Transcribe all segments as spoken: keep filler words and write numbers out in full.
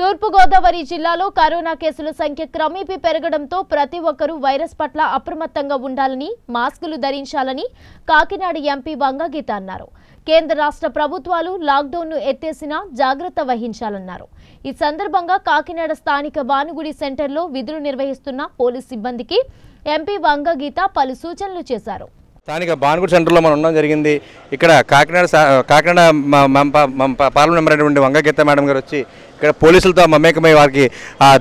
తూర్పు గోదావరి జిల్లాలో కరోనా కేసుల సంఖ్య క్రమేపీ పెరగడంతో ప్రతి ఒక్కరూ వైరస్ పట్ల అప్రమత్తంగా ఉండాలని, మాస్కులు ధరించాలని కాకినాడ ఎంపీ వంగ గీత అన్నారు. కేంద్ర రాష్ట్ర ప్రభుత్వాలు లాక్ డౌన్ ను ఎత్తేసినా జాగృత వహించాలన్నారు. ఈ సందర్భంగా కాకినాడ స్థానిక బానుగుడి సెంటర్లో విధులు నిర్వహిస్తున్న పోలీస్ సిబ్బందికి ఎంపీ వంగ గీత పలు సూచనలు చేశారు. స్థానిక బానుగుడి సెంటర్లో మనం ఉండడం జరిగింది. ఇక్కడ కాకినాడ కాకినాడ పార్లమెంట్ మెంబర్ అయినటువంటి వంగ గీత మేడం గారు వచ్చి ఇక్కడ పోలీసులతో మమేకమై వారికి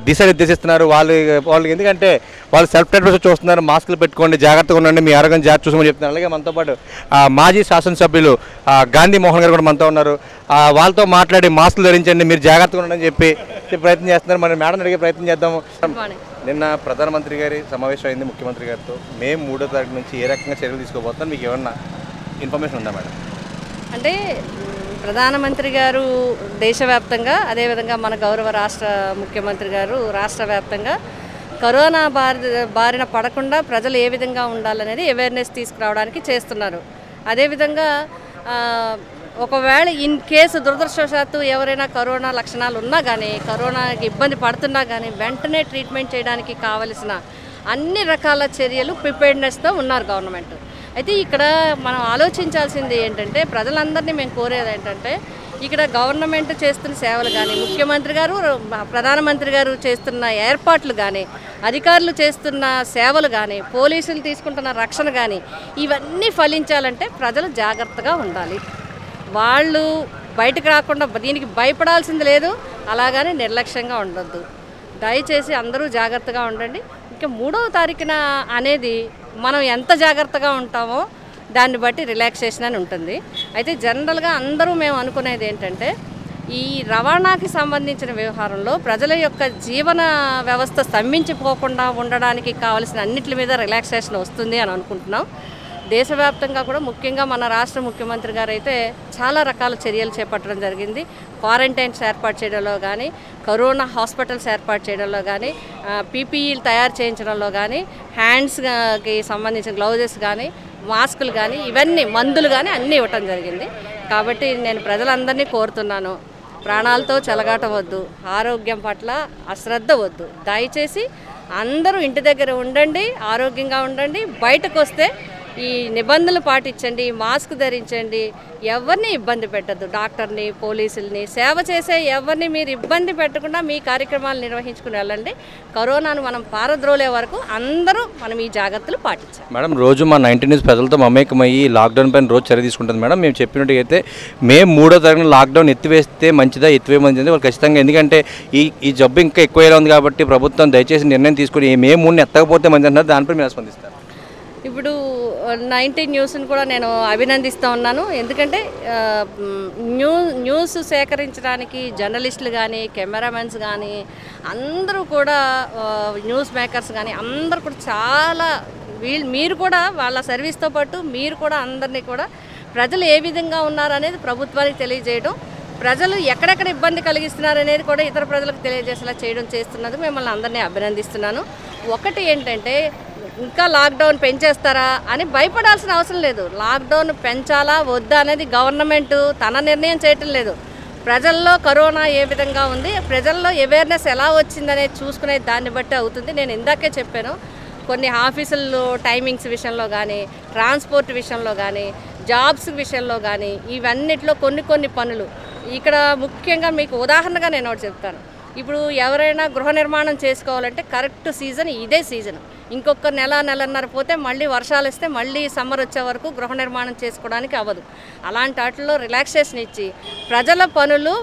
దిశ నిర్దేశిస్తున్నారు. వాళ్ళు వాళ్ళకి ఎందుకంటే వాళ్ళు సెల్ఫ్ కంట్రోల్ చూస్తున్నారు. మాస్కులు పెట్టుకోండి, జాగ్రత్తగా ఉండండి, మీ ఆరోగ్యం జాగ్రత్త చూసుకొని చెప్తున్నారు. అలాగే మనతో పాటు మాజీ శాసనసభ్యులు గాంధీ మోహన్ గారు కూడా మనతో ఉన్నారు. వాళ్ళతో మాట్లాడి మాస్కులు ధరించండి, మీరు జాగ్రత్తగా ఉండండి అని చెప్పి ప్రయత్నం చేస్తున్నారు. మరి మేడం అడిగే ప్రయత్నం చేద్దాము. నిన్న ప్రధానమంత్రి గారి సమావేశం అయింది ముఖ్యమంత్రి గారితో. మే మూడో తారీఖు నుంచి ఏ రకంగా చర్యలు తీసుకోబోతున్నా మీకు ఏమన్నా ఇన్ఫర్మేషన్ ఉందా మేడం? అంటే ప్రధానమంత్రి గారు దేశవ్యాప్తంగా, అదేవిధంగా మన గౌరవ రాష్ట్ర ముఖ్యమంత్రి గారు రాష్ట్ర వ్యాప్తంగా కరోనా బారి బారిన పడకుండా ప్రజలు ఏ విధంగా ఉండాలనేది అవేర్నెస్ తీసుకురావడానికి చేస్తున్నారు. అదేవిధంగా ఒకవేళ ఇన్ కేసు దురదృష్టవశాత్తు ఎవరైనా కరోనా లక్షణాలు ఉన్నా కానీ, కరోనాకి ఇబ్బంది పడుతున్నా కానీ వెంటనే ట్రీట్మెంట్ చేయడానికి కావలసిన అన్ని రకాల చర్యలు ప్రిపేర్నెస్తో ఉన్నారు గవర్నమెంట్. అయితే ఇక్కడ మనం ఆలోచించాల్సింది ఏంటంటే, ప్రజలందరినీ మేము కోరేది ఏంటంటే, ఇక్కడ గవర్నమెంట్ చేస్తున్న సేవలు కానీ, ముఖ్యమంత్రి గారు ప్రధానమంత్రి గారు చేస్తున్న ఏర్పాట్లు కానీ, అధికారులు చేస్తున్న సేవలు కానీ, పోలీసులు తీసుకుంటున్న రక్షణ కానీ, ఇవన్నీ ఫలించాలంటే ప్రజలు జాగ్రత్తగా ఉండాలి. వాళ్ళు బయటకు రాకుండా దీనికి భయపడాల్సింది లేదు, అలాగని నిర్లక్ష్యంగా ఉండొద్దు. దయచేసి అందరూ జాగ్రత్తగా ఉండండి. ఇంకా మూడవ తారీఖున అనేది మనం ఎంత జాగ్రత్తగా ఉంటామో దాన్ని బట్టి రిలాక్సేషన్ అని ఉంటుంది. అయితే జనరల్గా అందరూ మేము అనుకునేది ఏంటంటే, ఈ రవాణాకి సంబంధించిన వ్యవహారంలో ప్రజల యొక్క జీవన వ్యవస్థ స్తంభించిపోకుండా ఉండడానికి కావలసిన అన్నింటి మీద రిలాక్సేషన్ వస్తుంది అని అనుకుంటున్నాం. దేశవ్యాప్తంగా కూడా ముఖ్యంగా మన రాష్ట్ర ముఖ్యమంత్రి గారు అయితే చాలా రకాల చర్యలు చేపట్టడం జరిగింది. క్వారంటైన్స్ ఏర్పాటు చేయడంలో కానీ, కరోనా హాస్పిటల్స్ ఏర్పాటు చేయడంలో కానీ, పీపీఈలు తయారు చేయించడంలో కానీ, హ్యాండ్స్కి సంబంధించిన గ్లౌజెస్ కానీ, మాస్కులు కానీ, ఇవన్నీ మందులు కానీ అన్నీ ఇవ్వటం జరిగింది. కాబట్టి నేను ప్రజలందరినీ కోరుతున్నాను, ప్రాణాలతో చెలగాటవద్దు, ఆరోగ్యం పట్ల అశ్రద్ధ వద్దు. దయచేసి అందరూ ఇంటి దగ్గర ఉండండి, ఆరోగ్యంగా ఉండండి. బయటకు వస్తే ఈ నిబంధనలు పాటించండి, మాస్క్ ధరించండి, ఎవరిని ఇబ్బంది పెట్టద్దు. డాక్టర్ని, పోలీసుల్ని, సేవ చేసే ఎవరిని మీరు ఇబ్బంది పెట్టకుండా మీ కార్యక్రమాలు నిర్వహించుకుని వెళ్ళండి. కరోనాను మనం పారద్రోలే వరకు అందరూ మనం ఈ జాగ్రత్తలు పాటించాలి. మేడం, రోజు మా నైన్టీన్ న్యూస్ ప్రజలతో మమేకమయ్యి లాక్డౌన్ పైన రోజు చర్య తీసుకుంటుంది. మేడం, మేము చెప్పినట్టు అయితే మే మూడో తారీఖున లాక్డౌన్ ఎత్తివేస్తే మంచిదా, ఎత్తివేయమంచిది వాళ్ళు ఖచ్చితంగా, ఎందుకంటే ఈ ఈ జబ్బు ఇంకా ఎక్కువ ఉంది కాబట్టి ప్రభుత్వం దయచేసి నిర్ణయం తీసుకుని మే మూడుని ఎత్తకపోతే మంచిది అంటారు. దానిపై మీరు స్పందిస్తారు. ఇప్పుడు నైన్టీన్ న్యూస్ని కూడా నేను అభినందిస్తూ ఉన్నాను. ఎందుకంటే న్యూ న్యూస్ సేకరించడానికి జర్నలిస్టులు కానీ, కెమెరామెన్స్ కానీ, అందరూ కూడా న్యూస్ మేకర్స్ కానీ అందరూ కూడా చాలా వీళ్ళు మీరు కూడా వాళ్ళ సర్వీస్తో పాటు మీరు కూడా అందరినీ కూడా ప్రజలు ఏ విధంగా ఉన్నారనేది ప్రభుత్వానికి తెలియజేయడం, ప్రజలు ఎక్కడెక్కడ ఇబ్బంది కలిగిస్తున్నారనేది కూడా ఇతర ప్రజలకు తెలియజేసేలా చేయడం చేస్తున్నందుకు మిమ్మల్ని అందరినీ అభినందిస్తున్నాను. ఒకటి ఏంటంటే, ఇంకా లాక్డౌన్ పెంచేస్తారా అని భయపడాల్సిన అవసరం లేదు. లాక్డౌన్ పెంచాలా వద్దా అనేది గవర్నమెంట్ తన నిర్ణయం చేయటం లేదు. ప్రజల్లో కరోనా ఏ విధంగా ఉంది, ప్రజల్లో అవేర్నెస్ ఎలా వచ్చిందనేది చూసుకునే దాన్ని బట్టి అవుతుంది. నేను ఇందాకే చెప్పాను, కొన్ని ఆఫీసుల్లో టైమింగ్స్ విషయంలో కానీ, ట్రాన్స్పోర్ట్ విషయంలో కానీ, జాబ్స్ విషయంలో కానీ, ఇవన్నిట్లో కొన్ని కొన్ని పనులు ఇక్కడ ముఖ్యంగా మీకు ఉదాహరణగా నేను ఒకటి చెప్తాను. ఇప్పుడు ఎవరైనా గృహ నిర్మాణం చేసుకోవాలంటే కరెక్ట్ సీజన్ ఇదే సీజన్. ఇంకొక నెల నెలన్నర పోతే మళ్ళీ వర్షాలు వస్తే మళ్ళీ సమ్మర్ వచ్చే వరకు గృహ నిర్మాణం చేసుకోవడానికి అవ్వదు. అలాంటి వాటిలో రిలాక్సేషన్ ఇచ్చి ప్రజల పనులు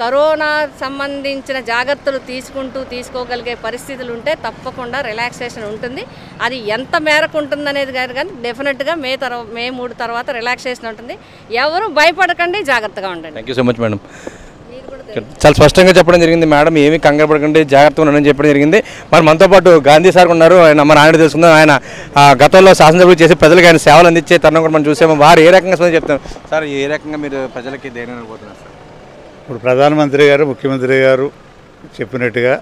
కరోనా సంబంధించిన జాగ్రత్తలు తీసుకుంటూ తీసుకోగలిగే పరిస్థితులు ఉంటే తప్పకుండా రిలాక్సేషన్ ఉంటుంది. అది ఎంత మేరకు ఉంటుందనేది కాదు, కానీ డెఫినెట్గా మే తర్వా మే మూడు తర్వాత రిలాక్సేషన్ ఉంటుంది. ఎవరు భయపడకండి, జాగ్రత్తగా ఉండండి. Thank you so much madam. చాలా స్పష్టంగా చెప్పడం జరిగింది. మేడం ఏమి కంగారు పడకండి, జాగ్రత్తగా ఉండని చెప్పడం జరిగింది. మరి మనతో పాటు గాంధీ సార్ ఉన్నారు. ఆయన మన ఆయన తెలుసుకుందాం. ఆయన గతంలో శాసనసభ్యులు చేసి ప్రజలకు ఆయన సేవలు అందించే తరుణం కూడా మనం చూసాము. వారు ఏ రకంగా స్పందన చెప్తాం సార్, ఏ రకంగా మీరు ప్రజలకి దేని అనుకుంటున్నారు సార్? ఇప్పుడు ప్రధానమంత్రి గారు ముఖ్యమంత్రి గారు చెప్పినట్టుగా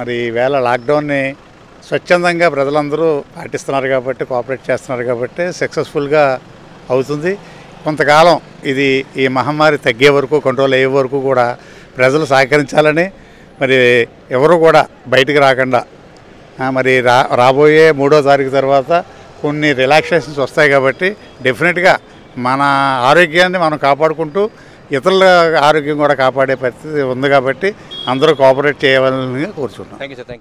మరి ఈవేళ లాక్డౌన్ని స్వచ్ఛందంగా ప్రజలందరూ పాటిస్తున్నారు కాబట్టి, కోఆపరేట్ చేస్తున్నారు కాబట్టి సక్సెస్ఫుల్గా అవుతుంది. కొంతకాలం ఇది ఈ మహమ్మారి తగ్గే వరకు, కంట్రోల్ అయ్యే వరకు కూడా ప్రజలు సహకరించాలని మరి ఎవరు కూడా బయటికి రాకుండా మరి రా రాబోయే మూడో తారీఖు తర్వాత కొన్ని రిలాక్సేషన్స్ వస్తాయి కాబట్టి డెఫినెట్గా మన ఆరోగ్యాన్ని మనం కాపాడుకుంటూ ఇతరుల ఆరోగ్యం కూడా కాపాడే పరిస్థితి ఉంది కాబట్టి అందరూ కోఆపరేట్ చేయవాలని కోరుచున్నాను. Thank you sir.